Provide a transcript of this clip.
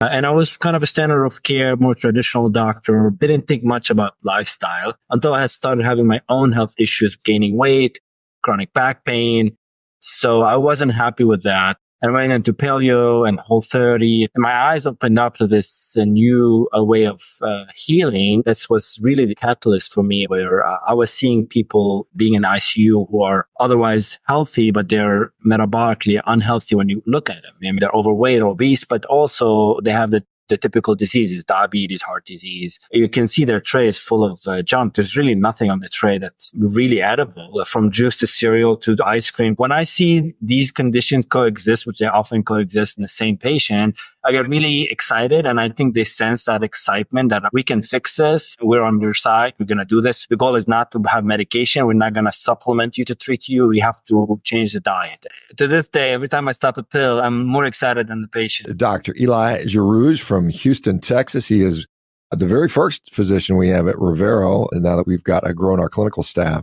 And I was kind of a standard of care, more traditional doctor, didn't think much about lifestyle until I had started having my own health issues, gaining weight, chronic back pain. So I wasn't happy with that. I went into paleo and Whole30, and my eyes opened up to this new way of healing. This was really the catalyst for me, where I was seeing people being in ICU who are otherwise healthy, but they're metabolically unhealthy when you look at them. I mean, they're overweight, obese, but also they have the typical diseases, diabetes, heart disease. You can see their tray is full of junk. There's really nothing on the tray that's really edible, from juice to cereal to the ice cream. When I see these conditions coexist, which they often coexist in the same patient, I get really excited. And I think they sense that excitement that we can fix this. We're on your side. We're going to do this. The goal is not to have medication. We're not going to supplement you to treat you. We have to change the diet. To this day, every time I stop a pill, I'm more excited than the patient. Dr. Eli Jarrouge from Houston, Texas. He is the very first physician we have at Revero, and now that we've got grown our clinical staff.